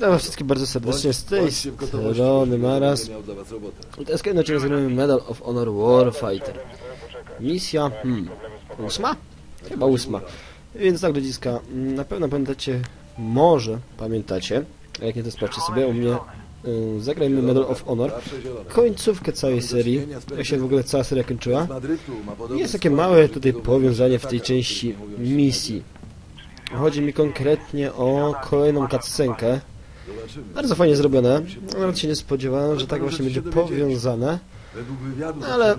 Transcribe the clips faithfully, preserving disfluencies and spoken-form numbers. Witam wszystkich bardzo serdecznie z tej strony Maras. I teraz kolejny odcinek zrobimy Medal of Honor Warfighter. Misja... Hmm... Ósma? Chyba ósma. Więc tak, ludziska, na pewno pamiętacie... Może pamiętacie... A jak nie, to sprawdźcie sobie u mnie... Yy, zagrajmy Medal of Honor. Końcówkę całej serii. Jak się w ogóle cała seria kończyła. Jest takie małe tutaj powiązanie w tej części misji. Chodzi mi konkretnie o kolejną cutscenkę. Bardzo fajnie zrobione. Nawet się nie spodziewałem, że tak właśnie będzie powiązane. Według wywiadu ale...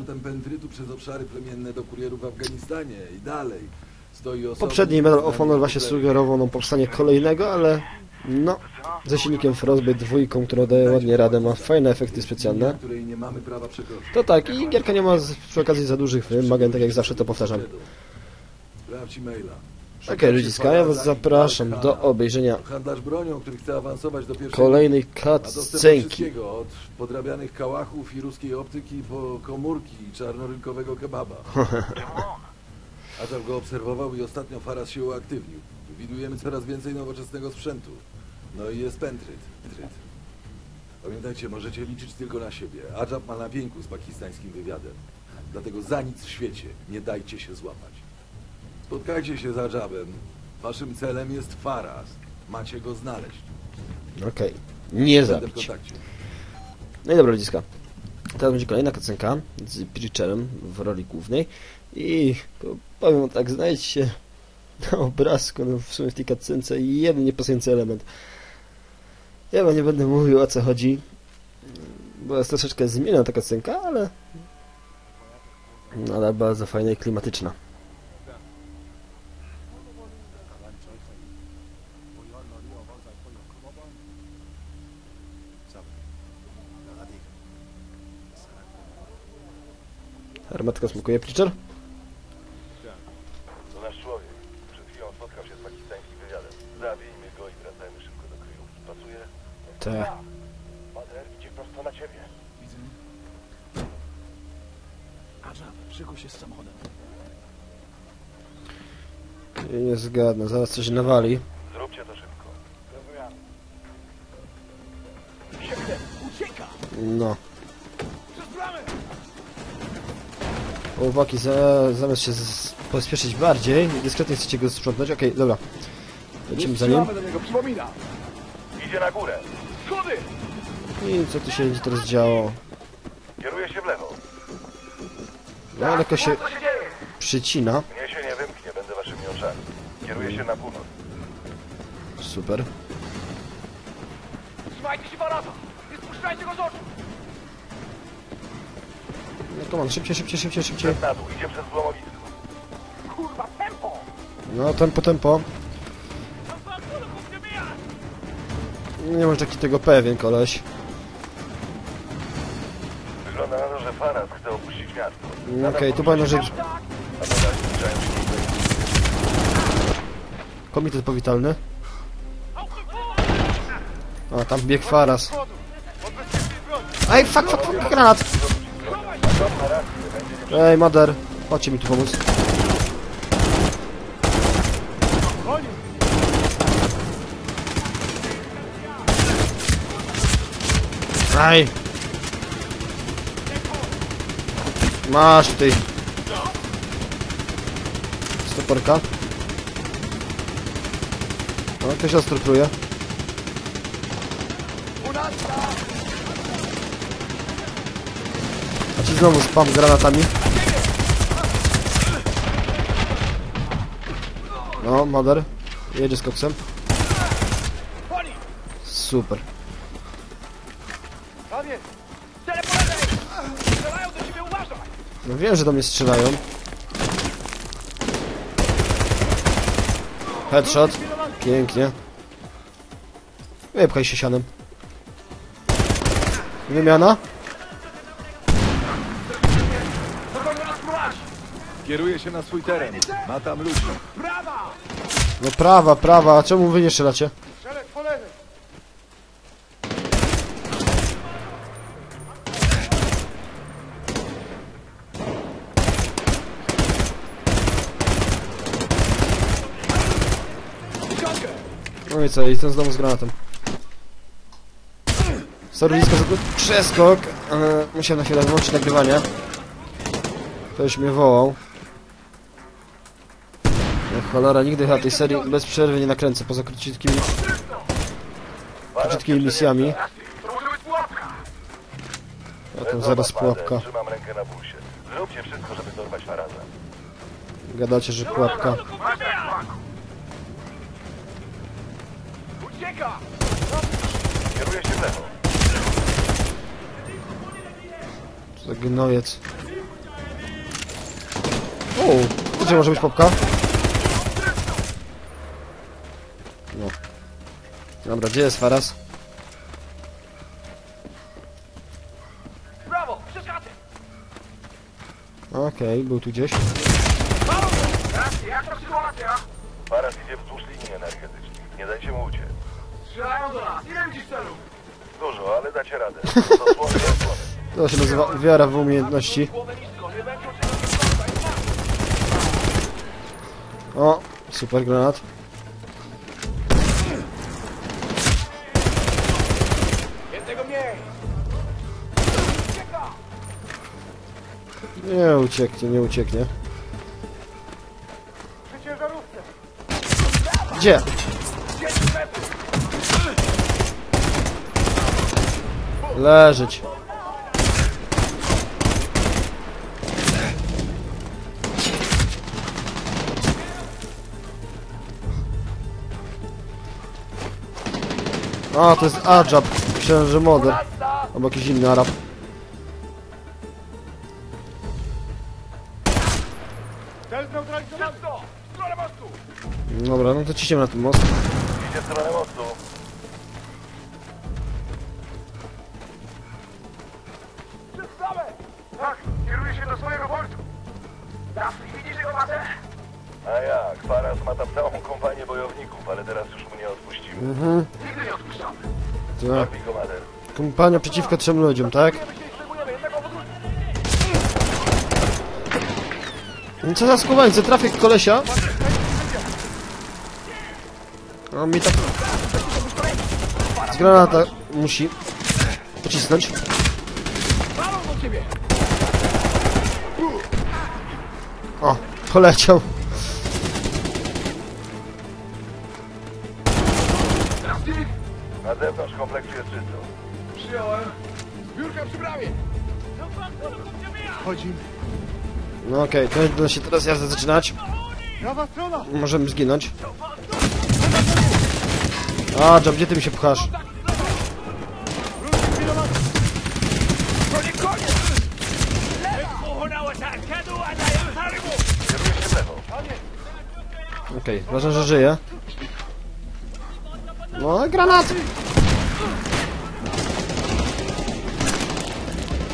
przez obszary plemienne do kurierów w Afganistanie i dalej. Poprzedni Medal of Honor właśnie sugerował nam powstanie kolejnego, ale... No, ze silnikiem Frostbite dwójką, która daje ładnie radę, ma fajne efekty specjalne. To tak, i gierka nie ma przy okazji za dużych wymagań, tak jak zawsze to powtarzam. Okej, okay, ludziska, ja was zapraszam do obejrzenia kolejnej cutscenki. Od podrabianych kałachów i ruskiej optyki po komórki czarnorynkowego kebaba. Azar go obserwował i ostatnio Faraz się uaktywnił. Widujemy coraz więcej nowoczesnego sprzętu. No i jest pentryt. Pamiętajcie, możecie liczyć tylko na siebie. Ajab ma na wieńku z pakistańskim wywiadem. Dlatego za nic w świecie nie dajcie się złapać. Spotkajcie się z Ajabem. Waszym celem jest Faraz. Macie go znaleźć. Okej. Okay. Nie zabić. No i dobra, ludziska. Teraz będzie kolejna kacenka z Preacherem w roli głównej. I powiem tak, znajdźcie się na obrazku, no w sumie w tej cutscence jeden niepasujący element. Ja wam nie będę mówił, o co chodzi, bo jest troszeczkę zmienna ta cutscenka, ale... No, ale bardzo fajna i klimatyczna. Armatka smukuje, Preacher. Te. Bader idzie prosto na ciebie. Widzę. Ajab, szykuj się z samochodem. Nie zgadnę, zaraz coś nawali. Zróbcie to szybko. Zrozumiałem. Sieknę, ucieka! No. Przez bramę! Uwagi, za, zamiast się z, pospieszyć bardziej, dyskretnie chcecie go sprzątnąć. Okej, okay, dobra. Lecimy za nim. Idzie na górę. I co tu się będzie teraz działo? Kieruje się w lewo. No ale jakoś się przycina. Mnie się nie wymknie, będę waszymi oczami. Kieruje się na północ. Super. Trzymajcie się Faraza! Nie spuszczajcie go z oczu! No come on, szybciej, szybciej, szybciej, szybciej. Przez na dół, idzie przez złomowisko. Kurwa, tempo! No, tempo, tempo. Nie może taki tego pewien, koleś. Wygląda na to, że Faraz chce opuścić miasto. Okej, okay, tu pana rzecz... Komitet powitalny. A, tam biegł Faraz. Ej, fuck, fuck, fuck, granat! Ej, mother, chodźcie mi tu pomóc. Aj. Masz ty. Stoperka. No, ktoś ostro truje. A ci znowu spam granatami. No, mother. Jedzie z koksem. Super. No wiem, że do mnie strzelają. Headshot. Pięknie. Wypchaj się sianem. Wymiana. Kieruje się na swój teren. Ma tam ludzi. No prawa, prawa. A czemu wy nie strzelacie? No i co, i ten z domu z granatem. Sorry, blisko za przeskok. Eee, musiałem na chwilę włączyć nagrywanie. Ktoś mnie wołał. Ech, cholera, nigdy chyba tej serii bez przerwy nie nakręcę, poza króciutkimi... króciutkimi misjami. Ja tam zaraz pułapka. Gadacie, że pułapka. Kieruje się w lewo. Co za gnojec. O, gdzie może być pułapka? No. Dobra, gdzie jest Faraz? Okej, okay, był tu gdzieś. Faraz idzie wzdłuż linii energetycznej. Nie dajcie mu uciec. Strzelają do nas, ile widzisz celów? Dużo, ale dacie radę. To się nazywa wiara w umiejętności. O, super granat. Nie ucieknie, nie ucieknie. Gdzie? Leżeć. A, to jest Arab. Myślałem, że model. Albo jakiś inny Arab. Dobra, no to ciśniemy na ten most. Idzie w stronę mostu. Tak, kieruje się do swojego portu. Widzisz jego masę? A jak, Faraz ma tam całą kompanię bojowników, ale teraz już mu nie odpuścimy. Mhm. Nigdy nie odpuszczamy. Tak. Kompania przeciwko trzem ludziom, tak? Co za skubańce, trafię kolesia. No mi tak... z granata musi pocisnąć. O, poleciał. Na zewnątrz kompleks jest czysto. Przyjąłem. Zbiórka przy bramie. Chodzimy. No okej, okay, to się teraz jazda zaczynać. Możemy zginąć. A, Job, gdzie ty mi się pchasz? Okej, okay, ważne, że żyje. No, granaty!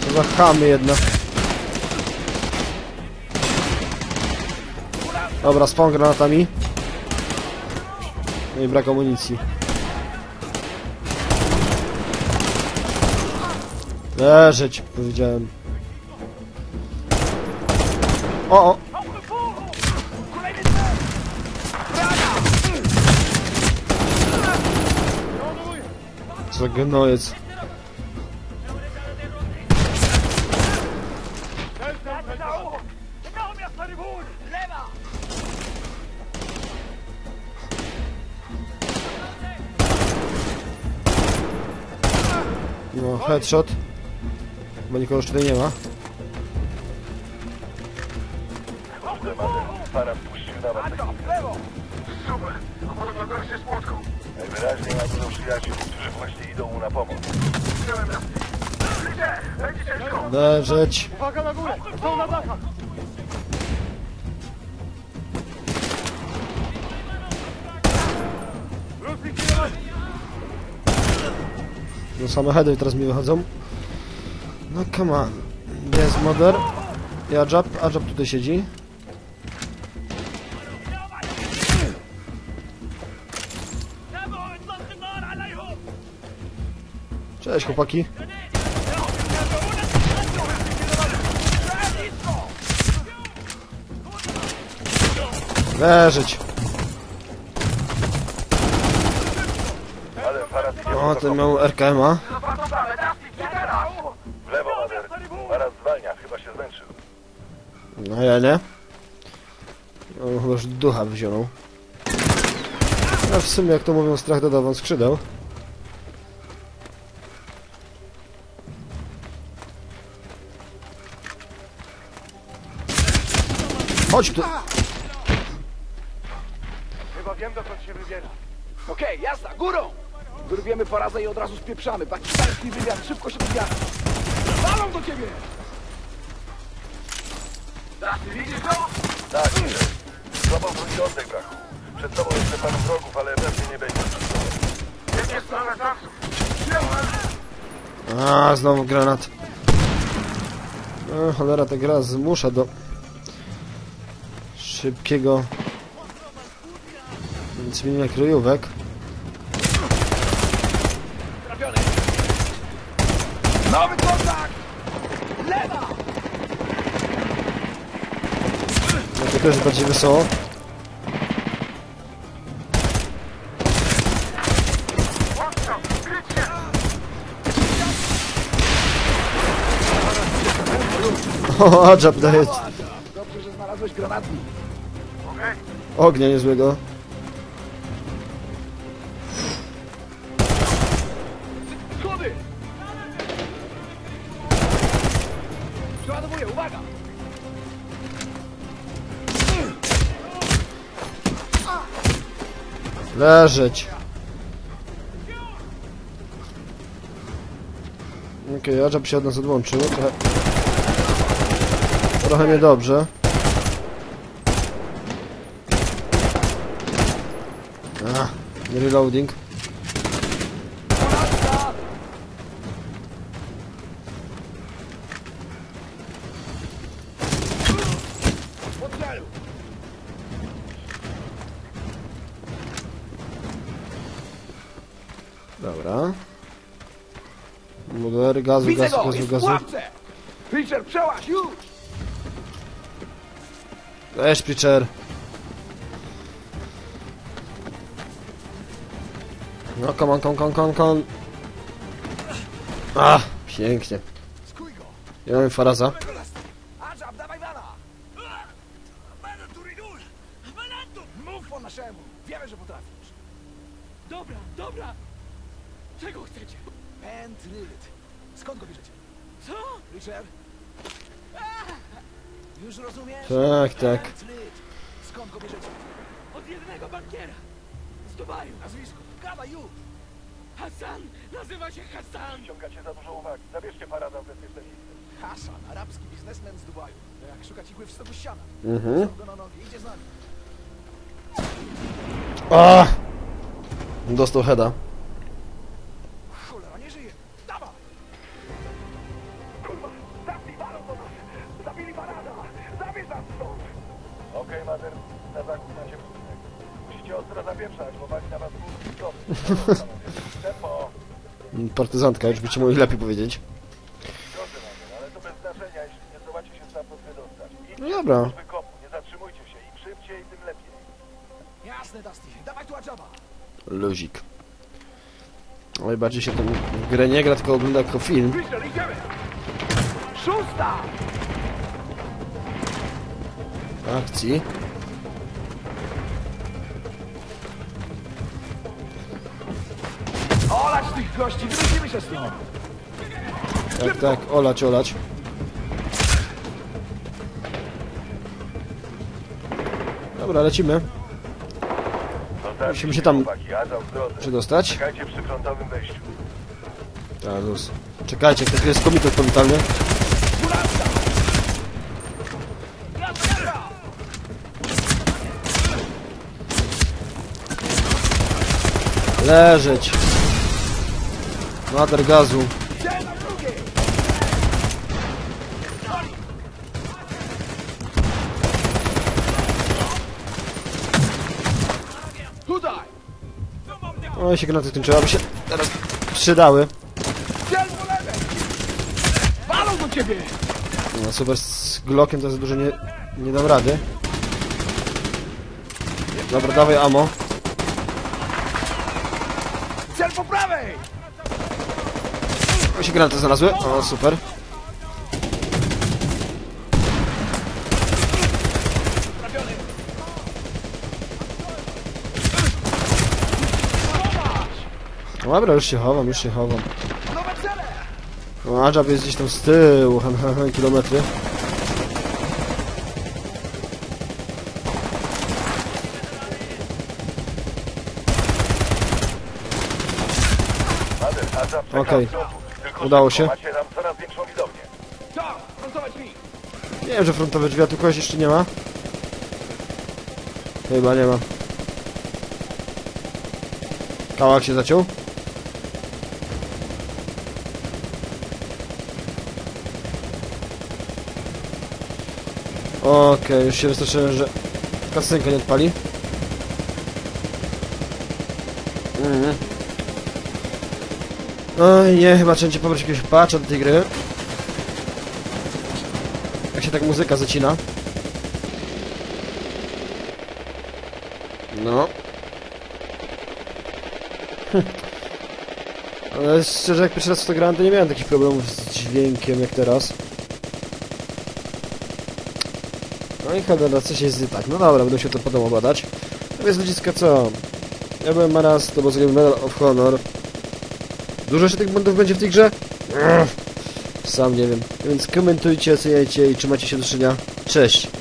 To za chamy jednak. Dobra, spawn granatami. No i brak amunicji. Leżeć, powiedziałem. O, o! Co gnojec. No, headshot. Bo nikogo już tutaj nie ma. Super! Odwagaj się z płotką! Najwyraźniej ma dużo przyjaciół, którzy właśnie idą mu na pomoc. Leżeć! Uwaga na górę! Są na dachach! No same heady teraz mi wychodzą. No come on. Jest mother. I Ajab. Ajab tutaj siedzi. Cześć chłopaki. Leżeć. O, ten miał R K M-a. No ja nie. On chyba już ducha wziął. A w sumie, jak to mówią, strach dodawał skrzydeł. Chodź tu! Chyba wiem, dokąd się wybiera. Okej, okay, jasna, górą! Wyrwiemy porazę i od razu spieprzamy. Pakistański wywiad, szybko się wywiada. Walą do ciebie! Tak, ty widzisz go? Tak, widzę. Złapał wróć oddech, brachu. Przed tobą jeszcze paru wrogów, ale pewnie nie będzie. Nie, nie, stronę tam. Aaa, znowu granat. No, cholera, ta gra zmusza do szybkiego zmienia kryjówek. Nowy kontakt! Lewa! No to też bardziej wesoło. O, adżab daje. Dobrze, że znalazłeś granatnik. Ognia niezłego. Leżeć. Okej, okay, Adżab się od nas odłączył. Trochę, Trochę niedobrze. Ach, reloading. Dobra. Modeler, gazu, gazu, gazu, gazu. Preacher, przełaź, już! Weź, Preacher. No, come on, come, come, come, come. Ah, pięknie. Ja mam faraza. Mów po naszemu. Wiemy, że potrafisz. Dobra, dobra. Czego chcecie? Pentryt. Skąd go bierzecie? Co? Richard? Już rozumiesz? Tak, tak. Pentryt. Skąd go bierzecie? Od jednego bankiera. Z Dubaju. Nazwisko? Kabaju. Hasan. Nazywa się Hasan. Ciągacie za dużo uwagi. Zabierzcie parada w bezpieczne miejsce. Hasan, arabski biznesmen z Dubaju. Jak szukać igły w stogu ściana. Mhm. Go na nogi. Idzie z nami. A! Dostał heada. Partyzantka, już by ci mogli lepiej powiedzieć. Ale to bez znaczenia, jeśli nie zdołacie się stamtąd wydostać. No dobra. Nie zatrzymujcie się, im szybciej, tym lepiej. Jasne, Dusty, dawaj tu Adżaba. Luzik. Oj, bardziej się tam w grę nie gra, tylko ogląda jako film. Szósta! Akcji. Olać tych gości, wrócimy się z tym. Tak, tak, olać, olać. Dobra, lecimy. Musimy się tam przedostać. Czekajcie przy frontowym wejściu. Tak, luz. Czekajcie, to jest komitet komitalny. Leżeć. Nader gazu. Oj, się granaty skończyły, aby się teraz przydały. No super, z Glockiem to za dużo nie, nie dam rady. Dobra, dawaj ammo. Cel po prawej! O, się granaty znalazły. O, super. Dobra, już się chowam, już się chowam. A Jab jest gdzieś tam z tyłu, kilometry. Okej, okay. Udało się. Nie wiem, że frontowe drzwi, a tu kogoś jeszcze nie ma? Chyba nie ma. Kałak się zaciął. Okej, okay, już się wystraszyłem, że kasynka nie odpali. Mhm. No nie, chyba trzeba pobrać jakiegoś patcha do tej gry. Jak się tak muzyka zacina. No. Hm. Ale szczerze, jak pierwszy raz w to grałem, to nie miałem takich problemów z dźwiękiem jak teraz. No i chyba coś jest nie tak. No dobra, będę się to potem obadać. Natomiast ludziska co? Ja byłem na raz, to było sobie Medal of Honor. Dużo jeszcze tych błędów będzie w tej grze? Sam nie wiem. Więc komentujcie, oceniajcie i trzymajcie się do czynienia. Cześć!